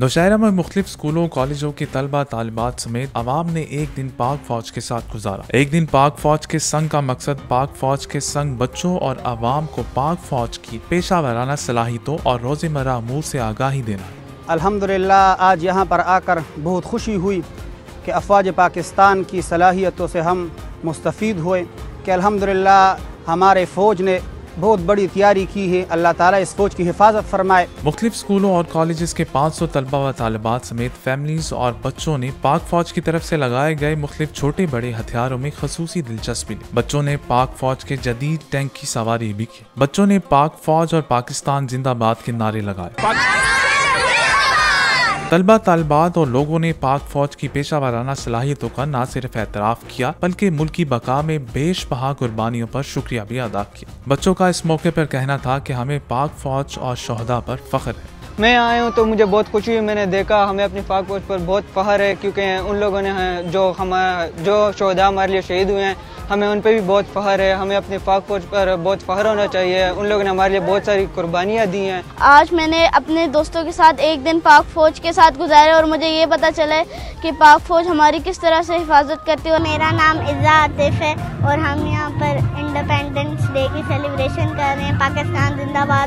नोशहरा में मुख्तलिफ स्कूलों कॉलेजों के तलबा तालिबात समेत अवाम ने एक दिन पाक फौज के साथ गुजारा। एक दिन पाक फौज के संग का मकसद पाक फौज के संग बच्चों और अवाम को पाक फौज की पेशा वराना सलाहितों और रोज़मर्रा अमूर से आगाही देना। अल्हम्दुलिल्लाह आज यहाँ पर आकर बहुत खुशी हुई कि अफवाज पाकिस्तान की सलाहियतों से हम मुस्तफ़ीद हुए कि अल्हम्दुलिल्लाह हमारे फ़ौज ने बहुत बड़ी तैयारी की है। अल्लाह ताला इस फौज की हिफाजत फरमाए। मुख्तलिफ स्कूलों और कॉलेजेस के 500 तलबा व तालिबात समेत फैमिलीज और बच्चों ने पाक फौज की तरफ से लगाए गए मुख्तलिफ छोटे बड़े हथियारों में खसूसी दिलचस्पी ली। बच्चों ने पाक फौज के जदीद टैंक की सवारी भी की। बच्चों ने पाक फौज और पाकिस्तान जिंदाबाद के नारे लगाए। तलबा तालिबात और लोगों ने पाक फौज की पेशा वाराना सलाहियतों का न सिर्फ एतराफ़ किया बल्कि मुल्क की बका में बेशबहा कुर्बानियों पर शुक्रिया भी अदा किया। बच्चों का इस मौके पर कहना था कि हमें पाक फौज और शहदा पर फ़ख्र है। मैं आया हूँ तो मुझे बहुत खुशी हुई। मैंने देखा हमें अपनी पाक फौज पर बहुत फ़ख्र है क्योंकि उन लोगों ने जो शहदा हमारे लिए शहीद हुए हैं हमें उन पर भी बहुत फ़ख्र है। हमें अपने पाक फौज पर बहुत फ़ख्र होना चाहिए। उन लोगों ने हमारे लिए बहुत सारी कुर्बानियाँ दी हैं। आज मैंने अपने दोस्तों के साथ एक दिन पाक फौज के साथ गुजारा और मुझे ये पता चला कि पाक फौज हमारी किस तरह से हिफाजत करती है। मेरा नाम इजाज़ आतिफ़ है और हम यहाँ पर इंडिपेंडेंस डे की सेलिब्रेशन कर रहे हैं। पाकिस्तान जिंदाबाद।